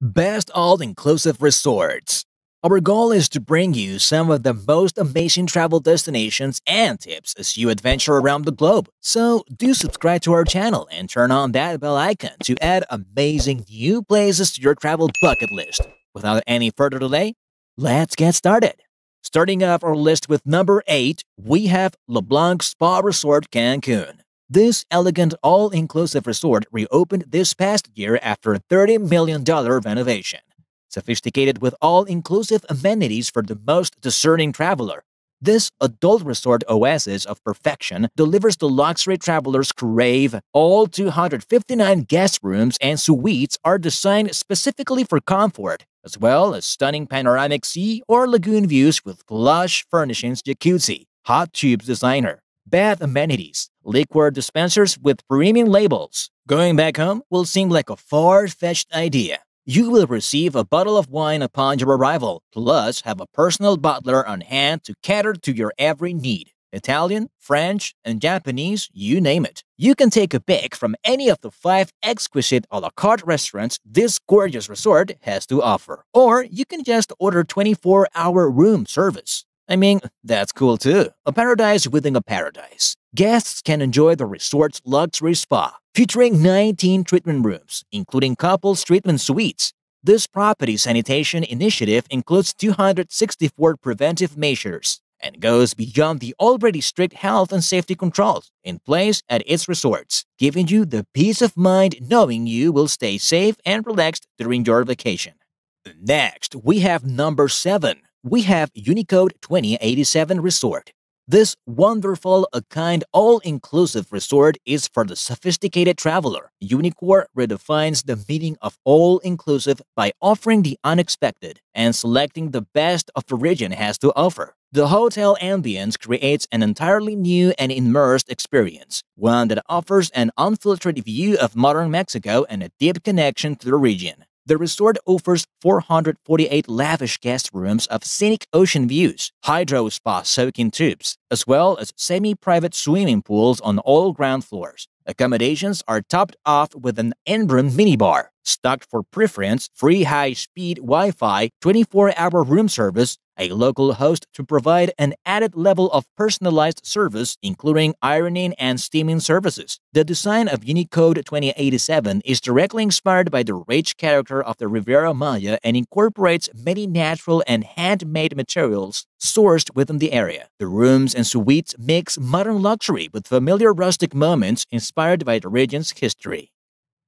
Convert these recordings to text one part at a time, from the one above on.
Best all-inclusive resorts. Our goal is to bring you some of the most amazing travel destinations and tips as you adventure around the globe. So do subscribe to our channel and turn on that bell icon to add amazing new places to your travel bucket list. Without any further delay, let's get started. Starting off our list with number 8, we have LeBlanc Spa Resort Cancun. This elegant all-inclusive resort reopened this past year after a $30 million renovation. Sophisticated with all-inclusive amenities for the most discerning traveler, this adult resort oasis of perfection delivers the luxury travelers crave. All 259 guest rooms and suites are designed specifically for comfort, as well as stunning panoramic sea or lagoon views with plush furnishings, jacuzzi, hot tubs designer, bath amenities, liquor dispensers with premium labels. Going back home will seem like a far-fetched idea. You will receive a bottle of wine upon your arrival, plus have a personal butler on hand to cater to your every need. Italian, French, and Japanese, you name it. You can take a pick from any of the 5 exquisite a la carte restaurants this gorgeous resort has to offer. Or you can just order 24-hour room service. I mean, that's cool too. A paradise within a paradise. Guests can enjoy the resort's luxury spa, featuring 19 treatment rooms, including couples treatment suites. This property sanitation initiative includes 264 preventive measures and goes beyond the already strict health and safety controls in place at its resorts, giving you the peace of mind knowing you will stay safe and relaxed during your vacation. Next, we have number 7. We have Unicode 2087 Resort. This wonderful, kind, all-inclusive resort is for the sophisticated traveler. Unicode redefines the meaning of all-inclusive by offering the unexpected and selecting the best of the region has to offer. The hotel ambience creates an entirely new and immersed experience, one that offers an unfiltered view of modern Mexico and a deep connection to the region. The resort offers 448 lavish guest rooms of scenic ocean views, hydro spa soaking tubs, as well as semi-private swimming pools on all ground floors. Accommodations are topped off with an in-room minibar, stocked for preference, free high-speed Wi-Fi, 24-hour room service, a local host to provide an added level of personalized service, including ironing and steaming services. The design of Unicode 2087 is directly inspired by the rich character of the Riviera Maya and incorporates many natural and handmade materials sourced within the area. The rooms and suites mix modern luxury with familiar rustic moments inspired by the region's history.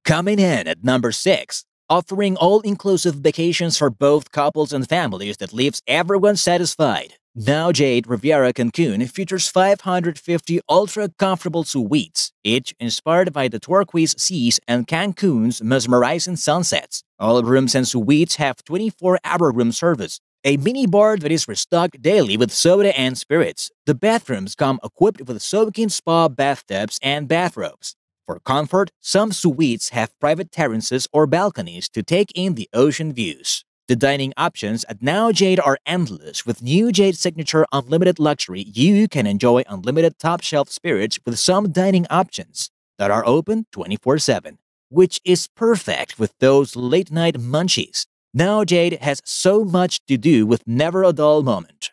Coming in at number 6. Offering all-inclusive vacations for both couples and families that leaves everyone satisfied. Now Jade Riviera Cancun features 550 ultra-comfortable suites, each inspired by the turquoise seas and Cancun's mesmerizing sunsets. All rooms and suites have 24-hour room service, a mini-bar that is restocked daily with soda and spirits. The bathrooms come equipped with soaking spa bathtubs and bathrobes. For comfort, some suites have private terraces or balconies to take in the ocean views. The dining options at Now Jade are endless. With New Jade Signature Unlimited Luxury, you can enjoy unlimited top-shelf spirits with some dining options that are open 24/7, which is perfect with those late-night munchies. Now Jade has so much to do with never a dull moment.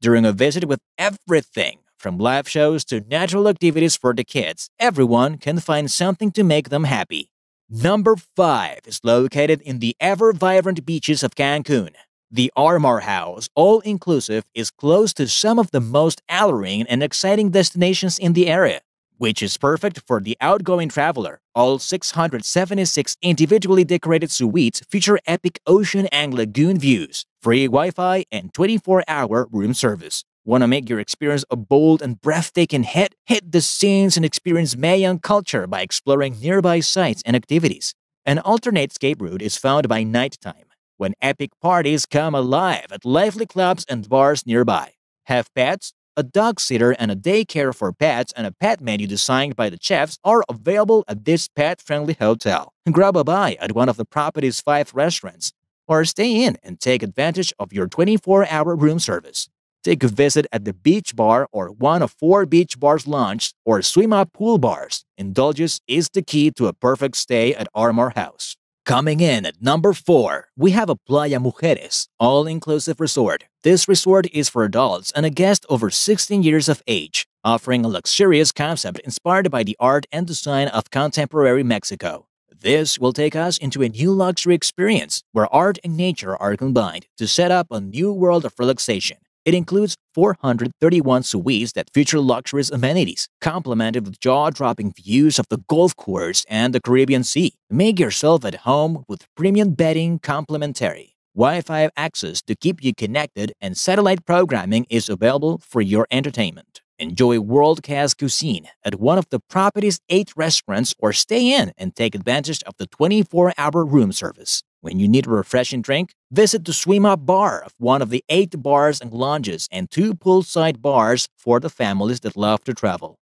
During a visit with everything, from live shows to natural activities for the kids, everyone can find something to make them happy. Number 5 is located in the ever-vibrant beaches of Cancun. The Armar House, all-inclusive, is close to some of the most alluring and exciting destinations in the area, which is perfect for the outgoing traveler. All 676 individually decorated suites feature epic ocean and lagoon views, free Wi-Fi, and 24-hour room service. Want to make your experience a bold and breathtaking hit? Hit the scenes and experience Mayan culture by exploring nearby sites and activities. An alternate escape route is found by nighttime, when epic parties come alive at lively clubs and bars nearby. Have pets? A dog sitter and a daycare for pets and a pet menu designed by the chefs are available at this pet-friendly hotel. Grab a bite at one of the property's 5 restaurants, or stay in and take advantage of your 24-hour room service. Take a visit at the beach bar or one of 4 beach bars lounges or swim-up pool bars. Indulgence is the key to a perfect stay at Armar House. Coming in at number 4, we have a Playa Mujeres all-inclusive resort. This resort is for adults and a guest over 16 years of age, offering a luxurious concept inspired by the art and design of contemporary Mexico. This will take us into a new luxury experience where art and nature are combined to set up a new world of relaxation. It includes 431 suites that feature luxurious amenities, complemented with jaw-dropping views of the golf course and the Caribbean Sea. Make yourself at home with premium bedding complimentary. Wi-Fi access to keep you connected and satellite programming is available for your entertainment. Enjoy world-class cuisine at one of the property's 8 restaurants or stay in and take advantage of the 24-hour room service. When you need a refreshing drink, visit the Swim Up Bar of one of the 8 bars and lounges and 2 poolside bars for the families that love to travel.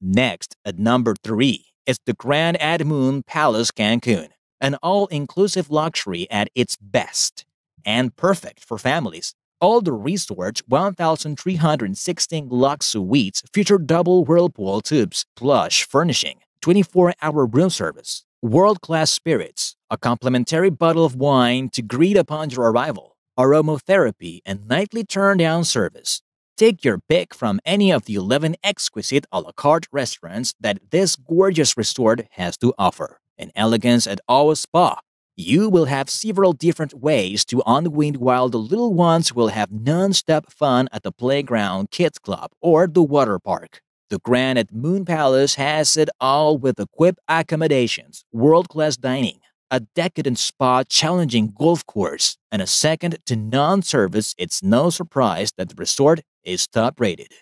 Next, at number 3, is the Grand Ad Moon Palace Cancun, an all-inclusive luxury at its best and perfect for families. All the resort's 1,316 luxe suites feature double whirlpool tubs, plush furnishing, 24-hour room service, world-class spirits, a complimentary bottle of wine to greet upon your arrival, aromatherapy, and nightly turn-down service. Take your pick from any of the 11 exquisite a la carte restaurants that this gorgeous resort has to offer. And elegance at our spa. You will have several different ways to unwind while the little ones will have non-stop fun at the playground, kids club, or the water park. The Grand Ad Moon Palace has it all with equipped accommodations, world-class dining, a decadent spa challenging golf course, and a second-to-none service. It's no surprise that the resort is top-rated.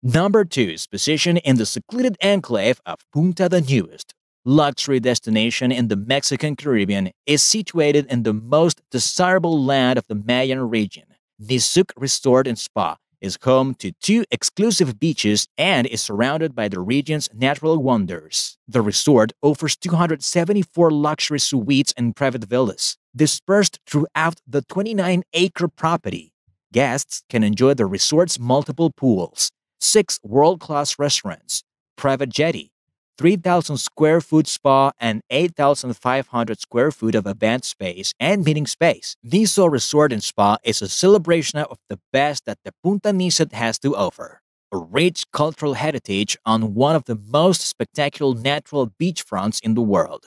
Number 2 is positioned in the secluded enclave of Punta Nizuc. Luxury destination in the Mexican Caribbean is situated in the most desirable land of the Mayan region. Nizuc Resort and Spa is home to 2 exclusive beaches and is surrounded by the region's natural wonders. The resort offers 274 luxury suites and private villas, dispersed throughout the 29-acre property. Guests can enjoy the resort's multiple pools, 6 world-class restaurants, private jetty, 3,000-square-foot spa, and 8,500-square-foot of event space and meeting space. Nizuc Resort and Spa is a celebration of the best that the Punta Nizuc has to offer. A rich cultural heritage on one of the most spectacular natural beachfronts in the world.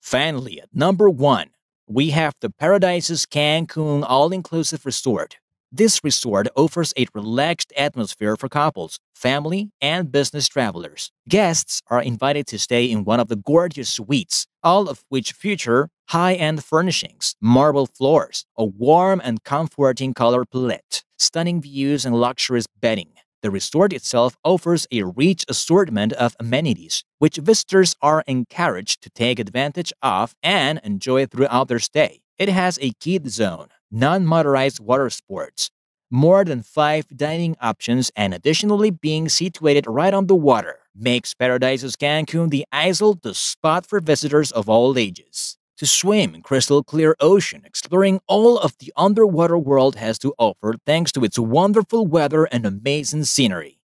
Finally, at number 1, we have the Paradisus Cancun All-Inclusive Resort. This resort offers a relaxed atmosphere for couples, family, and business travelers. Guests are invited to stay in one of the gorgeous suites, all of which feature high-end furnishings, marble floors, a warm and comforting color palette, stunning views, and luxurious bedding. The resort itself offers a rich assortment of amenities, which visitors are encouraged to take advantage of and enjoy throughout their stay. It has a kid zone, non-motorized water sports, more than 5 dining options, and additionally being situated right on the water makes Paradisus Cancun the ideal spot for visitors of all ages to swim in crystal-clear ocean, exploring all of the underwater world has to offer thanks to its wonderful weather and amazing scenery.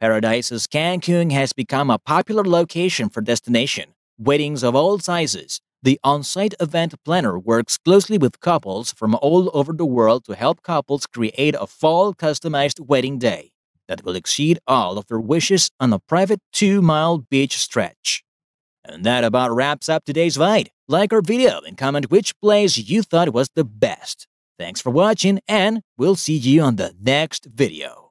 Paradisus Cancun has become a popular location for destination weddings of all sizes. The on-site event planner works closely with couples from all over the world to help couples create a full customized wedding day that will exceed all of their wishes on a private 2-mile beach stretch. And that about wraps up today's vid. Like our video and comment which place you thought was the best. Thanks for watching and we'll see you on the next video.